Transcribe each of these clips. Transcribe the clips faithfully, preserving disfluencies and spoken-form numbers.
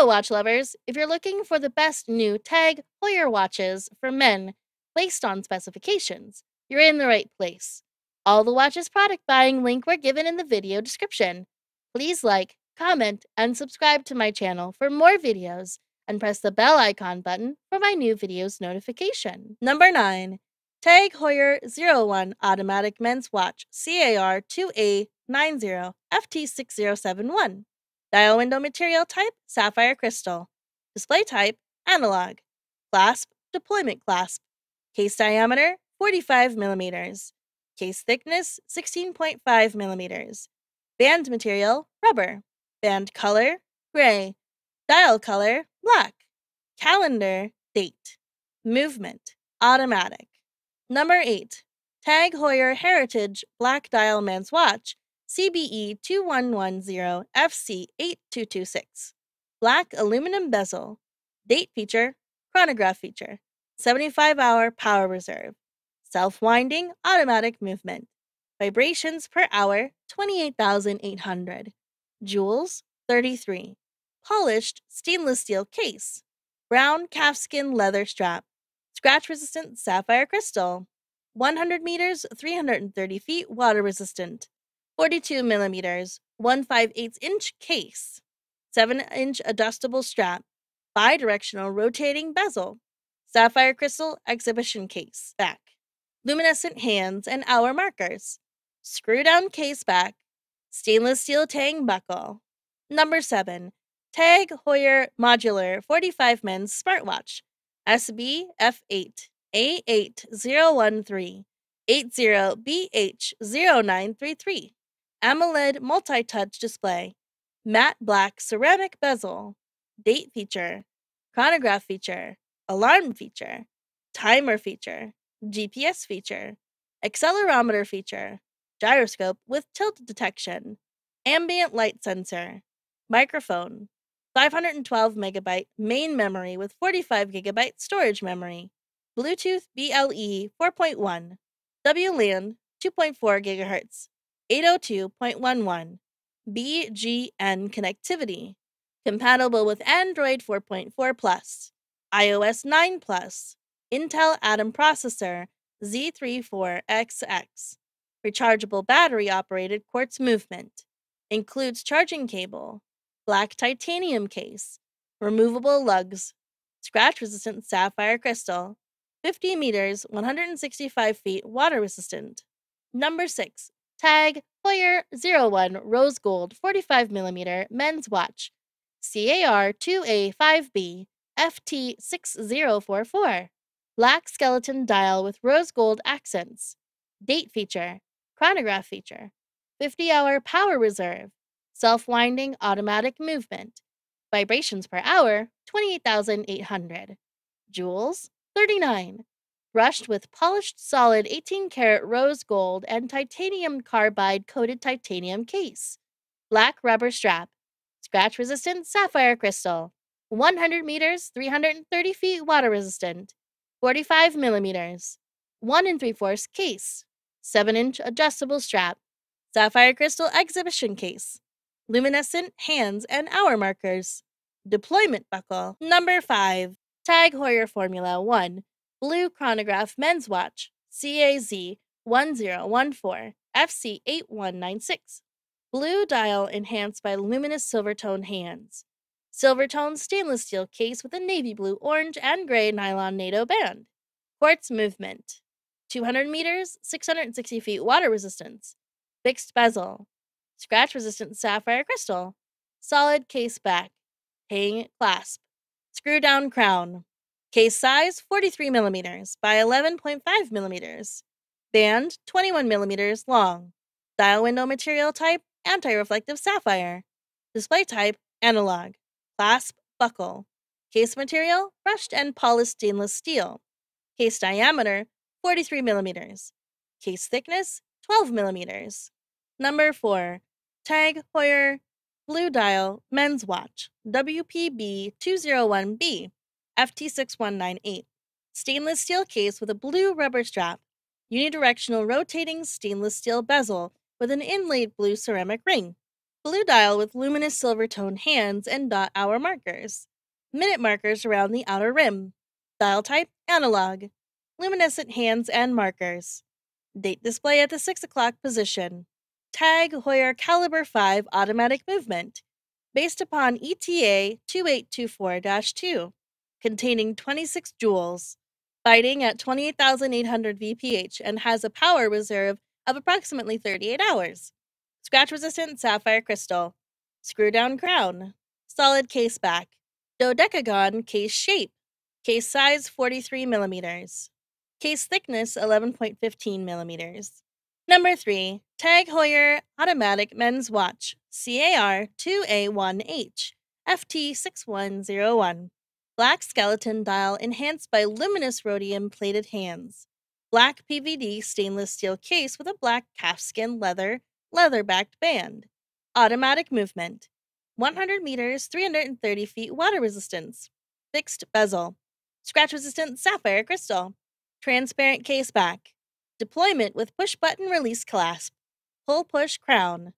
Hello, watch lovers! If you're looking for the best new Tag Heuer watches for men based on specifications, you're in the right place. All the watches product buying link were given in the video description. Please like, comment, and subscribe to my channel for more videos, and press the bell icon button for my new videos notification. Number nine. Tag Heuer zero one Automatic Men's Watch C A R two A nine zero F T six zero seven one. Dial window material type, sapphire crystal. Display type, analog. Clasp, deployment clasp. Case diameter, forty-five millimeters. Case thickness, sixteen point five millimeters. Band material, rubber. Band color, gray. Dial color, black. Calendar, date. Movement, automatic. Number eight. Tag Heuer Heritage Black Dial Men's Watch C B E two one one zero F C eight two two six. Black aluminum bezel. Date feature. Chronograph feature. seventy-five hour power reserve. Self-winding automatic movement. Vibrations per hour, twenty-eight thousand eight hundred. Joules, thirty-three. Polished stainless steel case. Brown calfskin leather strap. Scratch-resistant sapphire crystal. one hundred meters, three hundred thirty feet, water-resistant. forty-two millimeters, one five eighths inch case, seven inch adjustable strap, bidirectional rotating bezel, sapphire crystal exhibition case back, luminescent hands and hour markers, screw-down case back, stainless steel tang buckle. Number seven. Tag Heuer Modular forty-five Men's Smartwatch S B F eight A eight zero one three eight zero B H zero nine three three. AMOLED multi-touch display, matte black ceramic bezel, date feature, chronograph feature, alarm feature, timer feature, G P S feature, accelerometer feature, gyroscope with tilt detection, ambient light sensor, microphone, five hundred twelve megabyte main memory with forty-five gigabyte storage memory, Bluetooth B L E four point one, W LAN two point four gigahertz. eight oh two point eleven, B G N connectivity, compatible with Android four point four plus, iOS nine plus, Intel Atom processor Z thirty-four X X, rechargeable battery-operated quartz movement, includes charging cable, black titanium case, removable lugs, scratch-resistant sapphire crystal, fifty meters, one hundred sixty-five feet, water-resistant. Number six. Tag Heuer zero one Rose Gold forty-five millimeter Men's Watch C A R two A five B F T six zero four four. Black skeleton dial with rose gold accents. Date feature. Chronograph feature. fifty hour power reserve. Self-winding automatic movement. Vibrations per hour, twenty-eight thousand eight hundred. Joules, thirty-nine. Brushed with polished solid eighteen karat rose gold and titanium carbide coated titanium case. Black rubber strap. Scratch-resistant sapphire crystal. one hundred meters, three hundred thirty feet, water-resistant. forty-five millimeters. one and three quarters case. seven inch adjustable strap. Sapphire crystal exhibition case. Luminescent hands and hour markers. Deployment buckle. Number five. Tag Heuer Formula one. Blue Chronograph Men's Watch C A Z ten fourteen F C eight one nine six. Blue dial enhanced by luminous silvertone hands. Silvertone stainless steel case with a navy blue, orange, and gray nylon NATO band. Quartz movement. two hundred meters, six hundred sixty feet, water resistance. Fixed bezel. Scratch-resistant sapphire crystal. Solid case back. Hang clasp. Screw-down crown. Case size forty-three millimeters by eleven point five millimeters. Band twenty-one millimeters long. Dial window material type, anti-reflective sapphire. Display type, analog. Clasp, buckle. Case material, brushed and polished stainless steel. Case diameter, forty-three millimeters. Case thickness, twelve millimeters. Number four. Tag Heuer Blue Dial Men's Watch W P B two oh one B F T six one nine eight. Stainless steel case with a blue rubber strap. Unidirectional rotating stainless steel bezel with an inlaid blue ceramic ring. blue dial with luminous silver-toned hands and dot hour markers, minute markers around the outer rim, dial type analog, luminescent hands and markers, date display at the six o'clock position, Tag Heuer Caliber five automatic movement, based upon E T A twenty-eight twenty-four dash two, containing twenty-six joules, biting at twenty-eight thousand eight hundred V P H and has a power reserve of approximately thirty-eight hours. Scratch-resistant sapphire crystal, screw-down crown, solid case back, dodecagon case shape, case size forty-three millimeters, case thickness eleven point one five millimeters. Number three, Tag Heuer Automatic Men's Watch, C A R two A one H F T six one zero one. Black skeleton dial enhanced by luminous rhodium-plated hands. Black P V D stainless steel case with a black calfskin leather, leather-backed band. Automatic movement. one hundred meters, three hundred thirty feet water resistance. Fixed bezel. Scratch-resistant sapphire crystal. Transparent case back. Deployment with push-button release clasp. Pull-push crown.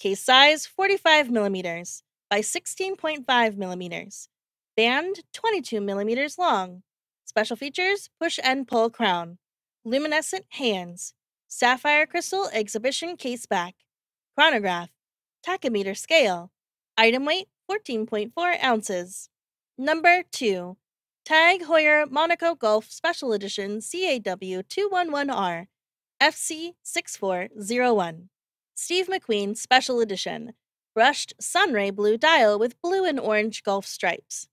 Case size forty-five millimeters by sixteen point five millimeters. Band twenty-two millimeters long. Special features, push and pull crown. Luminescent hands. Sapphire crystal exhibition case back. Chronograph. Tachometer scale. Item weight fourteen point four ounces. Number two. Tag Heuer Monaco Golf Special Edition C A W two eleven R F C six four zero one. Steve McQueen Special Edition. Brushed sunray blue dial with blue and orange golf stripes.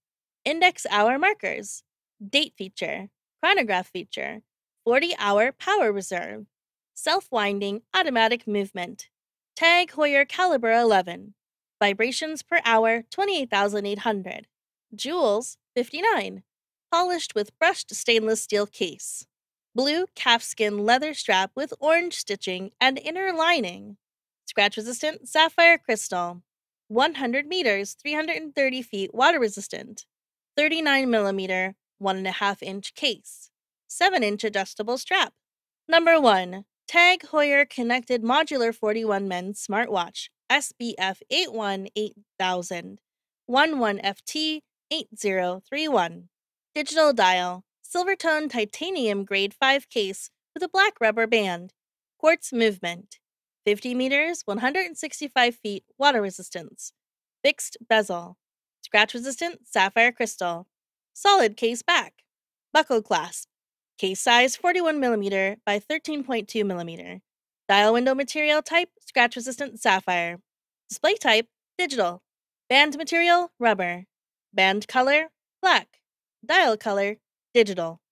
Index hour markers. Date feature. Chronograph feature. forty-hour power reserve. Self-winding automatic movement. Tag Heuer Caliber eleven. Vibrations per hour twenty-eight thousand eight hundred. Joules fifty-nine. Polished with brushed stainless steel case. Blue calfskin leather strap with orange stitching and inner lining. Scratch-resistant sapphire crystal. one hundred meters, three hundred thirty feet water-resistant. thirty-nine millimeter, one and a half inch case. seven inch adjustable strap. Number one. Tag Heuer Connected Modular forty-one Men's Smartwatch. S B F eight one eight zero zero one one F T eight zero three one. Digital dial. Silvertone titanium grade five case with a black rubber band. Quartz movement. fifty meters, one hundred sixty-five feet water resistance. Fixed bezel. Scratch-resistant sapphire crystal. Solid case back. Buckle clasp. Case size forty-one millimeter by thirteen point two millimeter. Dial window material type, scratch-resistant sapphire. Display type, digital. Band material, rubber. Band color, black. Dial color, digital.